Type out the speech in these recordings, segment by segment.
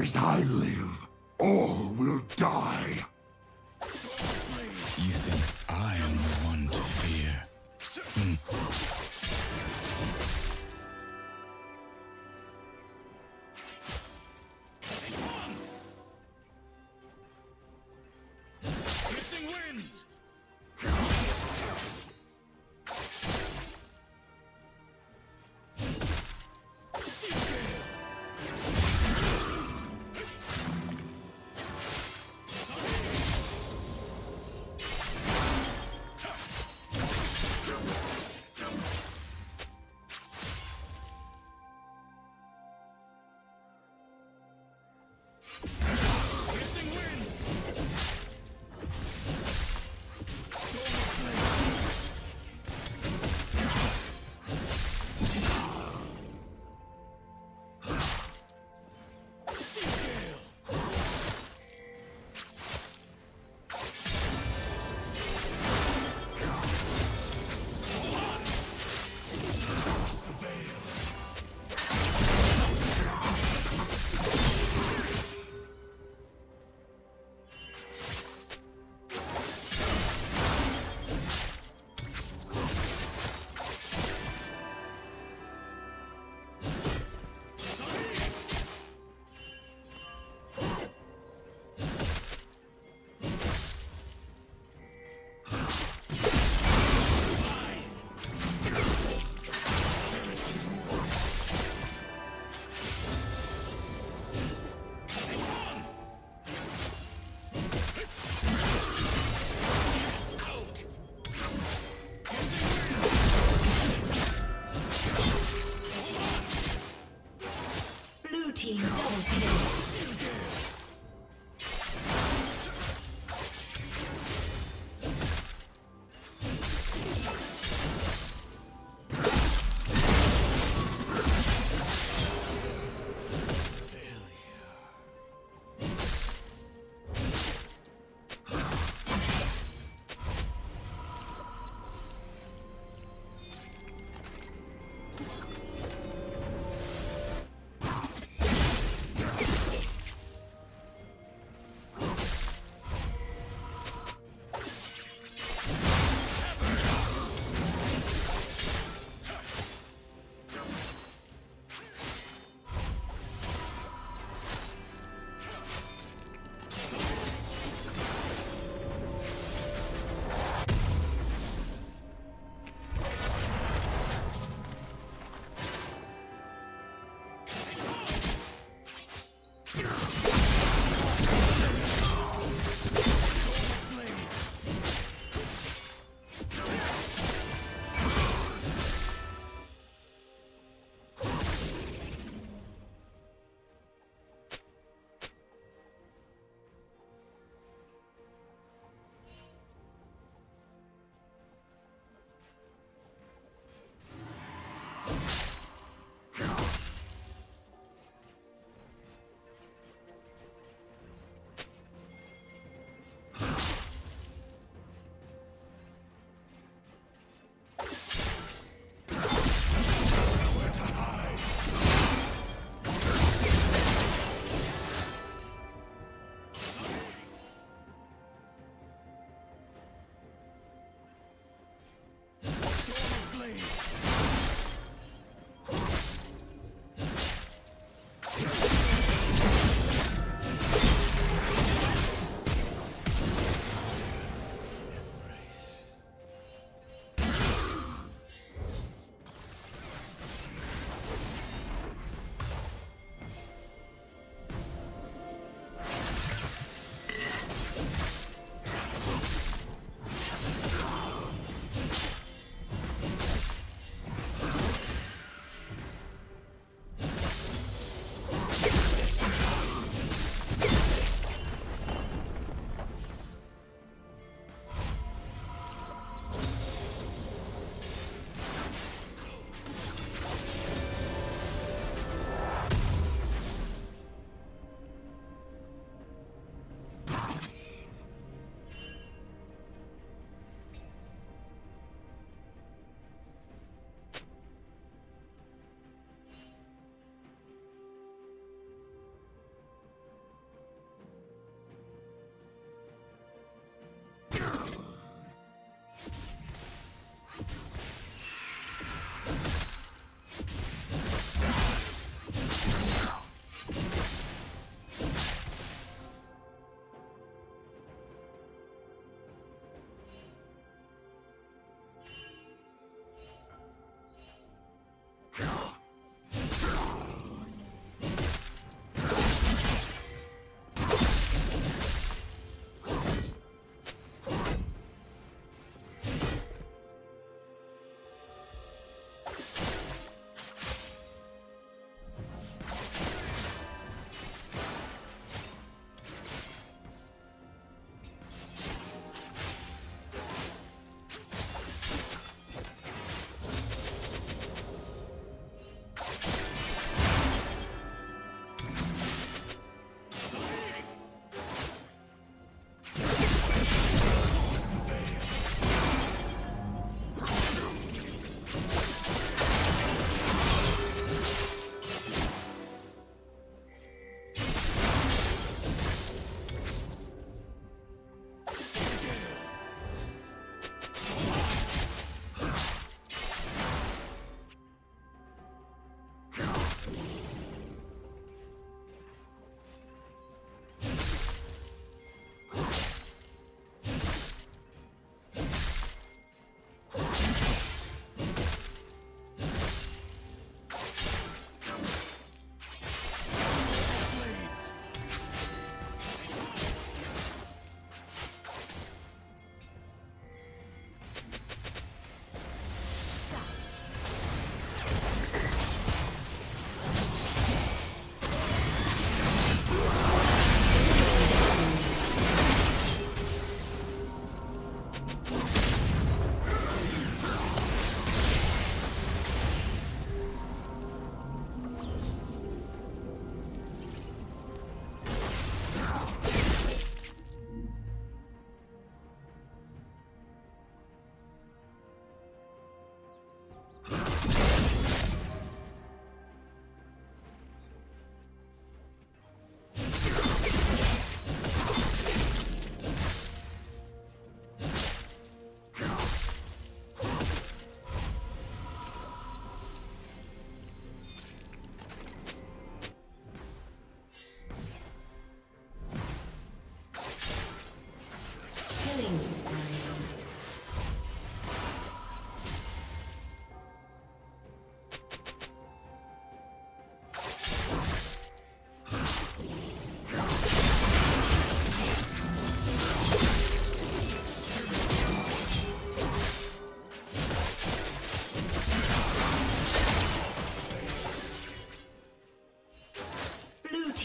As I live, all will die. You think I am the one to fear?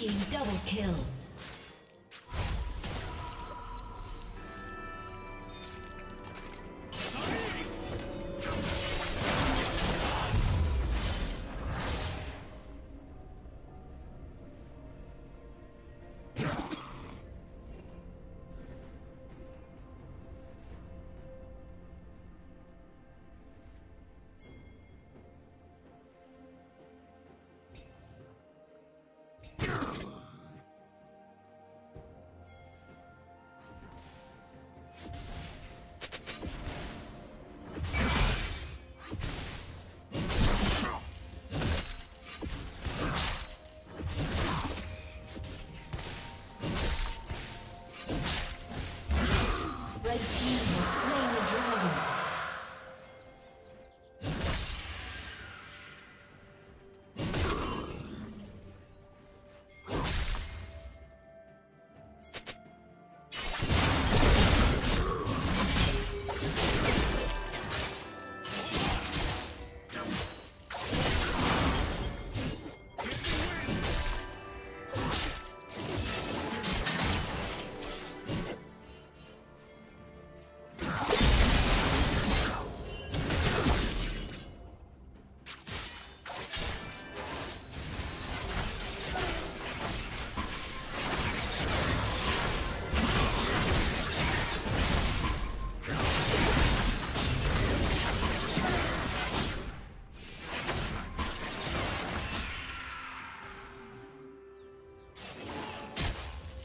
Team double kill.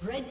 Red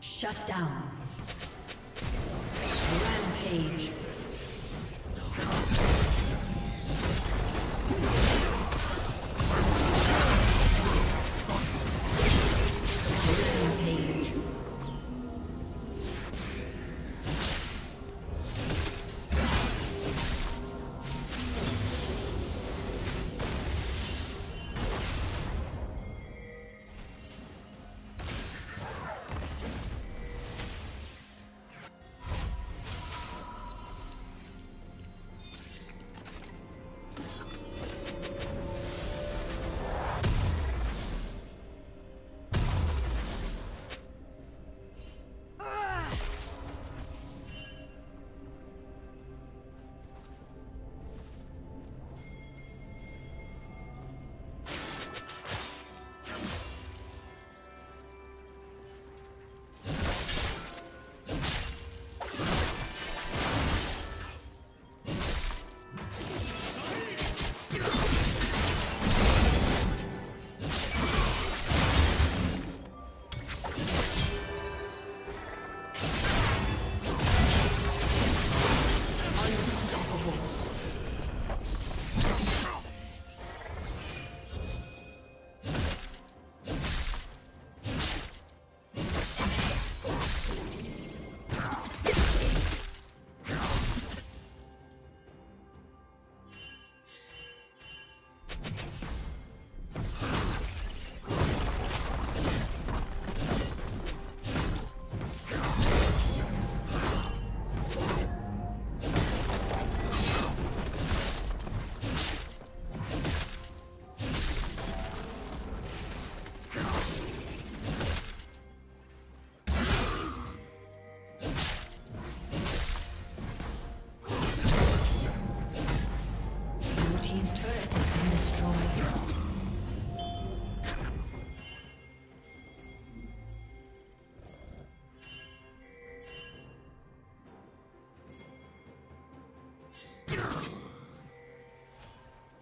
Shut down. Rampage.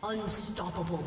Unstoppable.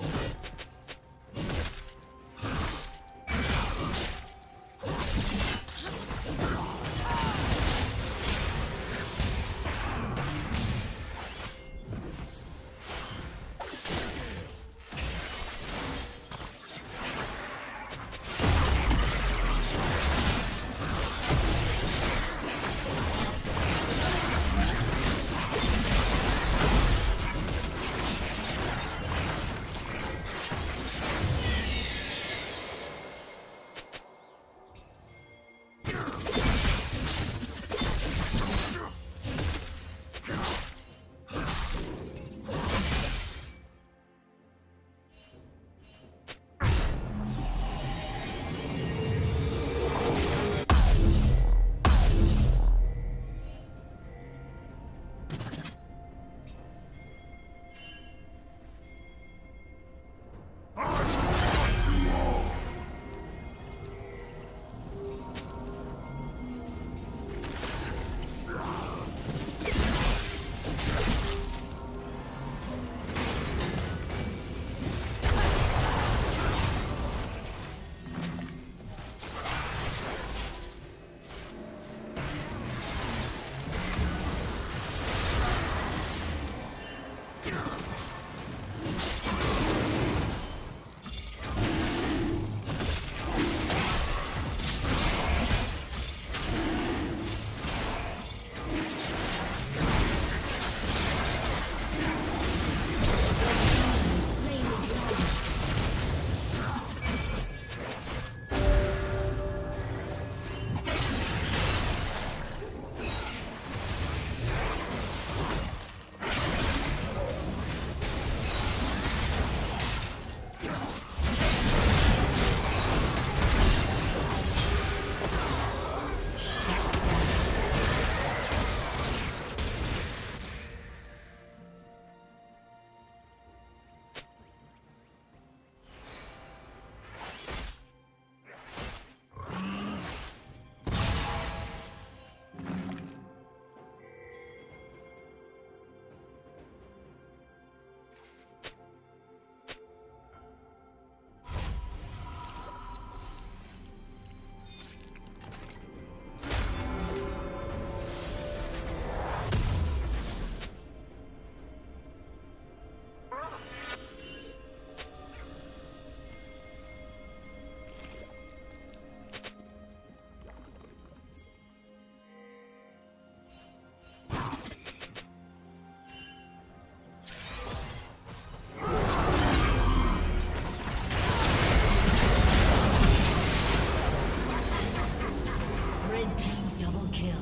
Red team double kill.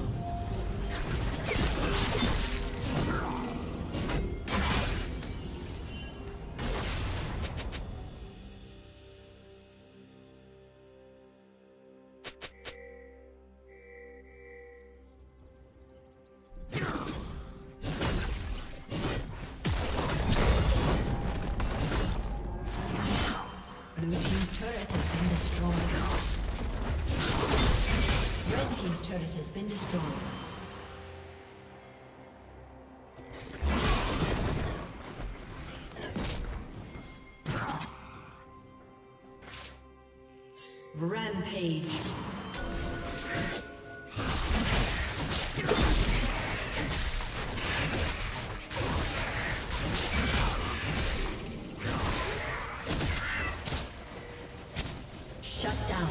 Rampage. Shut down.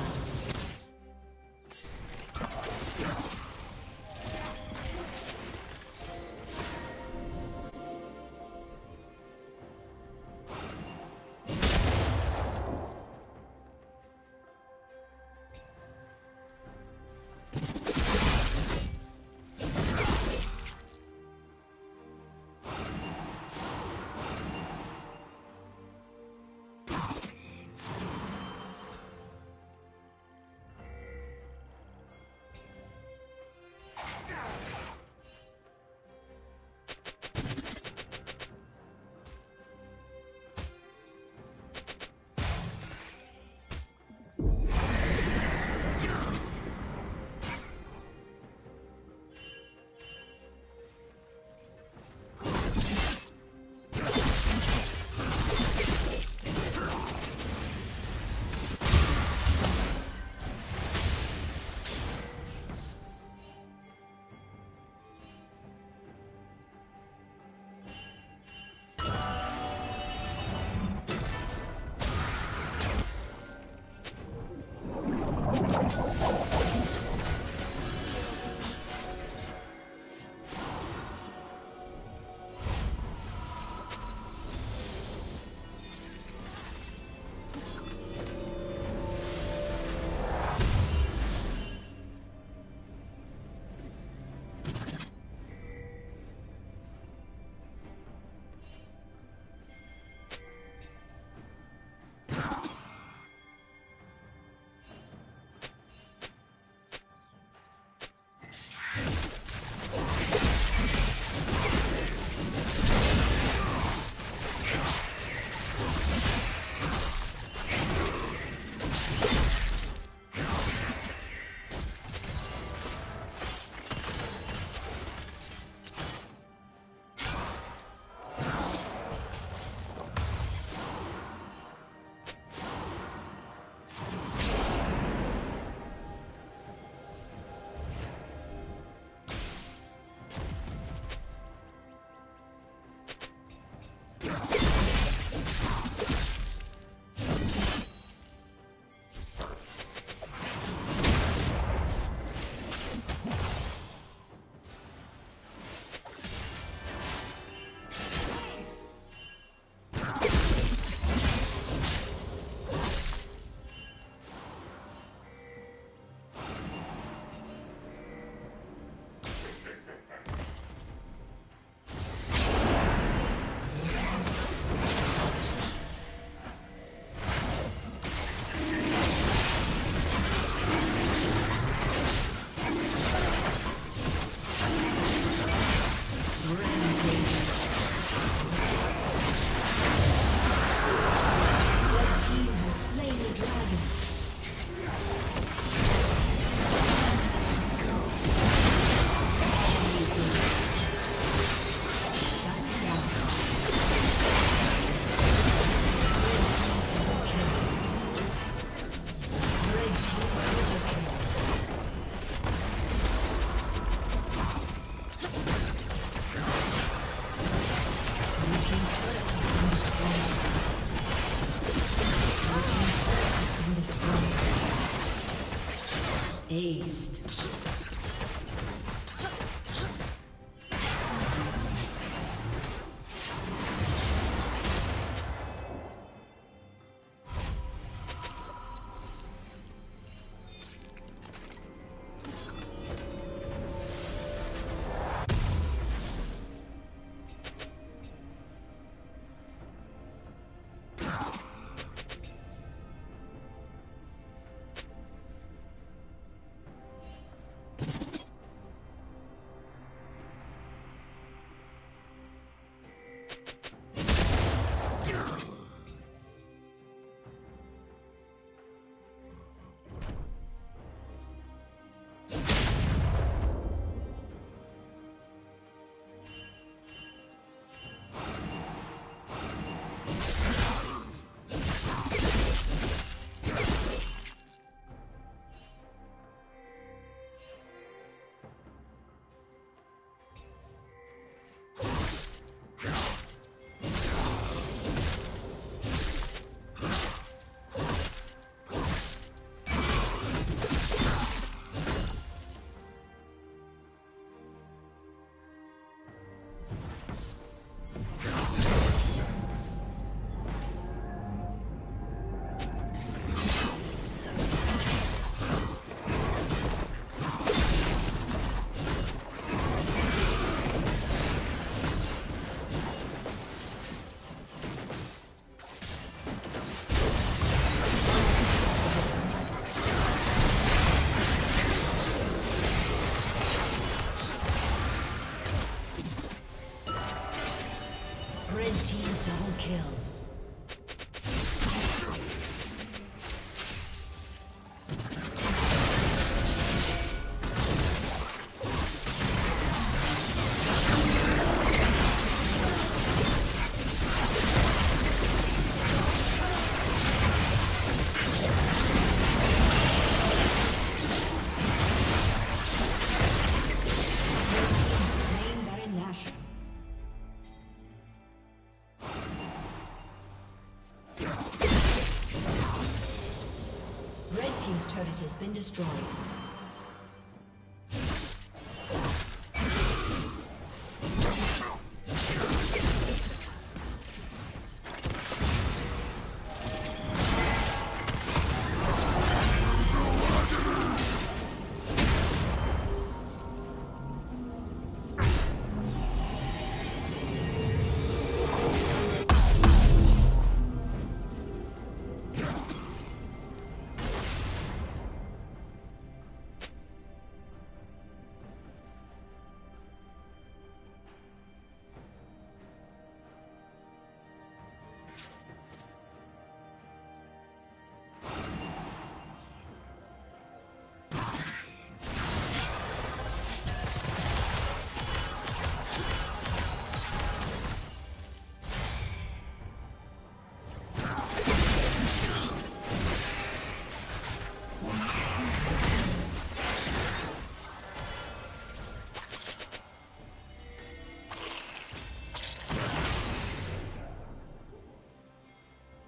turret has been destroyed.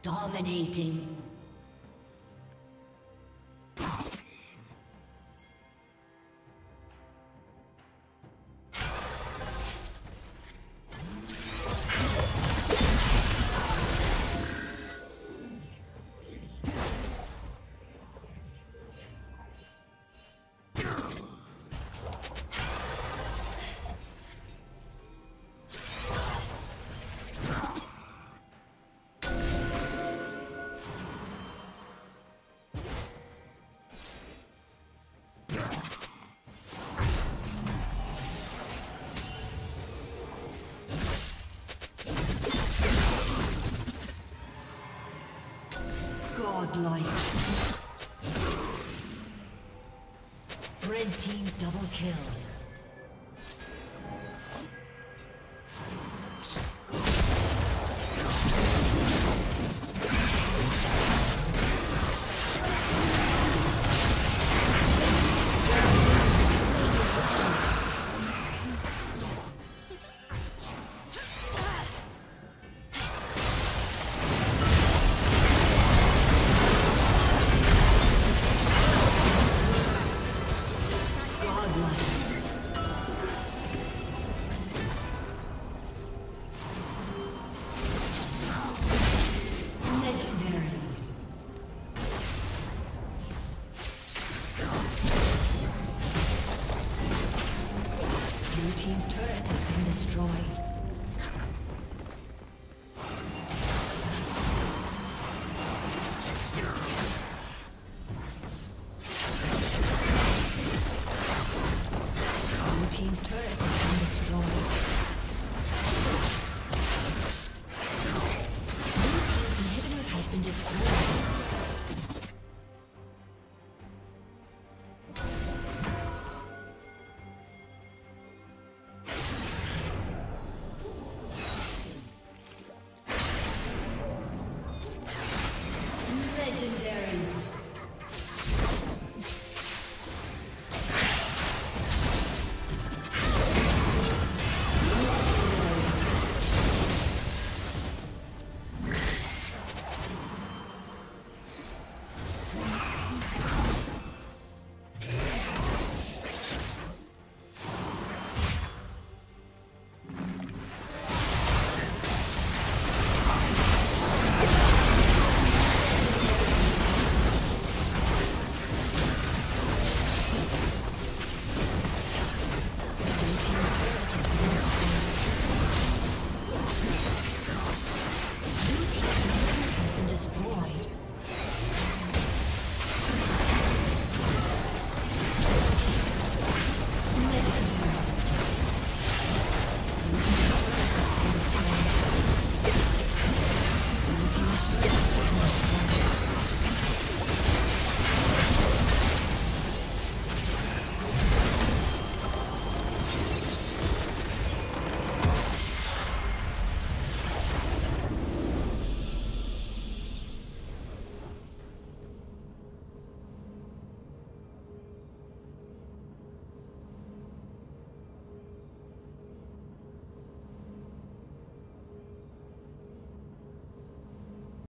Dominating. Life. Red team double kill. Legendary.